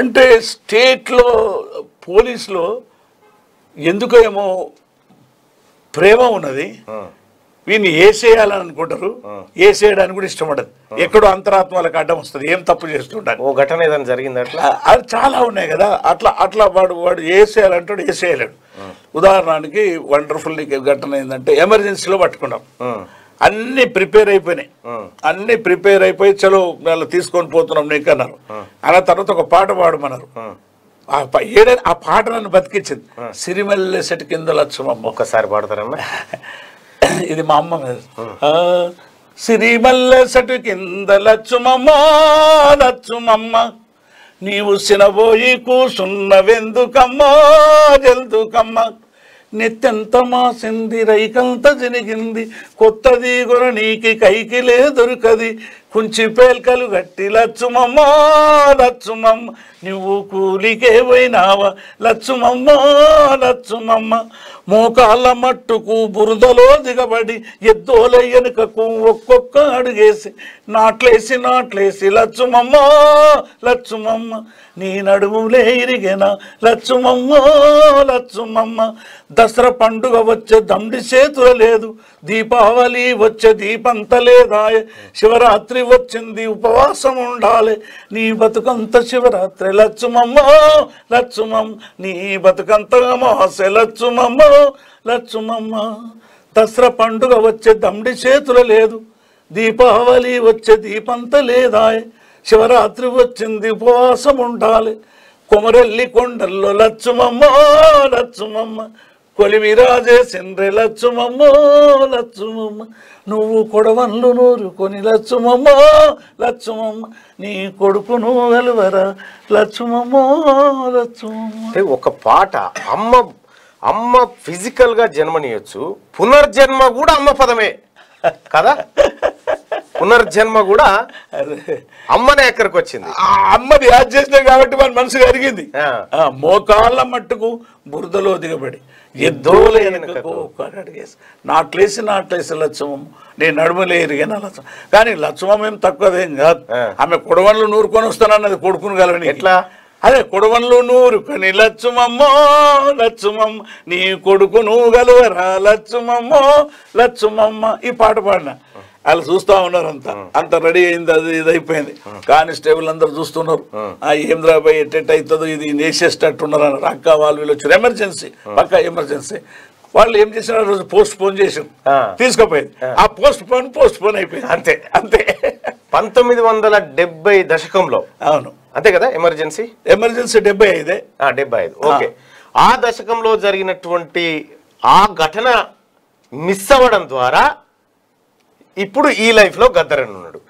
అంటే స్టేట్లో పోలీసులో ఎందుకో ఏమో ప్రేమ ఉన్నది, వీన్ని వేసేయాలని అనుకుంటారు, వేసేయడానికి కూడా ఇష్టపడదు, ఎక్కడో అంతరాత్మలకు అడ్డం వస్తుంది, ఏం తప్పు చేస్తుంటారు. ఓ ఘటన ఏదైనా జరిగింది అట్లా అది చాలా ఉన్నాయి కదా. అట్లా అట్లా వాడు వాడు వేసేయాలంటాడు, వేసేయలేడు. ఉదాహరణకి వండర్ఫుల్ ఘటన ఏంటంటే ఎమర్జెన్సీలో పట్టుకున్నాం, అన్నీ ప్రిపేర్ అయిపోయినాయి, అన్నీ ప్రిపేర్ అయిపోయి చలో వాళ్ళు తీసుకొని పోతున్నాం నీకు అన్నారు. అలా తర్వాత ఒక పాట పాడమన్నారు, ఆ పాట నన్ను బతికించింది. సిరిమల్లె సెట్ కింద లచ్చమ్మ ఒక్కసారి పాడతారమ్మా, ఇది మా అమ్మ మీద. సిరిమల్లె సెట్ కింద లచ్చుమమ్మ లచ్చుమమ్మ నీవు సినబోయి కూసున్నవెందుకమ్మా జల్దుకమ్మ నిత్యంత మా సింది రైకంత జరిగింది కొత్తది గుర నీకి కైకిలే దొరకది కుంచి పేల్కలు గట్టి లచ్చుమమ్మ లచ్చుమమ్మ నువ్వు కూలికే పోయినావా లచ్చుమమ్మ లచ్చుమమ్మ మోకాళ్ళ మట్టుకు బురదలో దిగబడి ఎద్దోల వెనుకకు ఒక్కొక్క అడుగేసి నాట్లేసి నాట్లేసి లచ్చుమమ్మ లచ్చుమమ్మ నీ నడుములే ఇరిగేనా లచ్చుమమ్మ లచ్చుమమ్మ దసరా పండుగ వచ్చే దమ్డి చేతుల లేదు, దీపావళి వచ్చే దీపంత లేదాయ, శివరాత్రి వచ్చింది ఉపవాసం ఉండాలి, నీ బతుకంత శివరాత్రి లచ్చుమమ్మ లచ్చుమమ్మ నీ బతుకంత అమాసె లచ్చుమమ్మ లచ్చుమమ్మ దసరా పండుగ వచ్చే దమ్డి చేతుల లేదు, దీపావళి వచ్చే దీపంత లేదాయ, శివరాత్రి వచ్చింది ఉపవాసం ఉండాలి, కొమరెల్లి కొండల్లో లచ్చుమమ్మ లచ్చుమమ్మ కొలివి రాజేసింద్రె లచ్చుమమ్మ లచ్చుమమ్మ నువ్వు కొడవన్లు నూరుకొని లచ్చుమమ్మ లచ్చుమమ్మ నీ కొడుకును వెలువరా లచ్చుమమ్మ లచ్చుమమ్మ. ఒక పాట అమ్మ అమ్మ ఫిజికల్ గా జన్మనియొచ్చు, పునర్జన్మ కూడా అమ్మ పదమే కదా, పునర్జన్మ కూడా అమ్మనే ఎక్కడికి వచ్చింది, అమ్మది యాజ్ చేసినాయి కాబట్టి మన మనసుకు అరిగింది. మోకాళ్ళ మట్టుకు బురదలో దిగబడి ఎద్దోల అడిగేసి నాట్లేసి నాట్లేసి లచ్చమమ్మ నేను నడుమలే ఎరిగిన లచ్చ. కానీ లచ్చమమ్మ ఏం తక్కువదేం కాదు, ఆమె కొడవన్లు నూరుకొని వస్తానన్నది కొడుకును కలవని ఎట్లా అదే కొడవన్లు నూరుకొని లచ్చుమమ్మో లచ్చుమమ్మ నీ కొడుకు నువ్వు గలవరా లచ్చుమమ్మో లచ్చుమమ్మ ఈ పాట పాడిన వాళ్ళు చూస్తూ ఉన్నారు, అంతా అంత రెడీ అయింది, అది ఇది అయిపోయింది. కానిస్టేబుల్ అందరు చూస్తున్నారు, ఆ ఏంద్రాబాయ్ ఎట్టెట్ అవుతుందో ఇది వేసేసేటట్టున్నారు అన్నారు. అక్క వాళ్ళు వీళ్ళు వచ్చారు, ఎమర్జెన్సీ పక్క ఎమర్జెన్సీ. వాళ్ళు ఏం చేసినారు రోజు పోస్ట్ పోన్ చేసాం, తీసుకుపోయింది. ఆ పోస్ట్ పోన్ అయిపోయింది, అంతే అంతే. 1970 దశకంలో అవును అంతే కదా, ఎమర్జెన్సీ 75. ఓకే, ఆ దశకంలో జరిగినటువంటి ఆ ఘటన మిస్ అవ్వడం ద్వారా ఇప్పుడు ఈ లైఫ్లో గద్దరని ఉన్నాడు.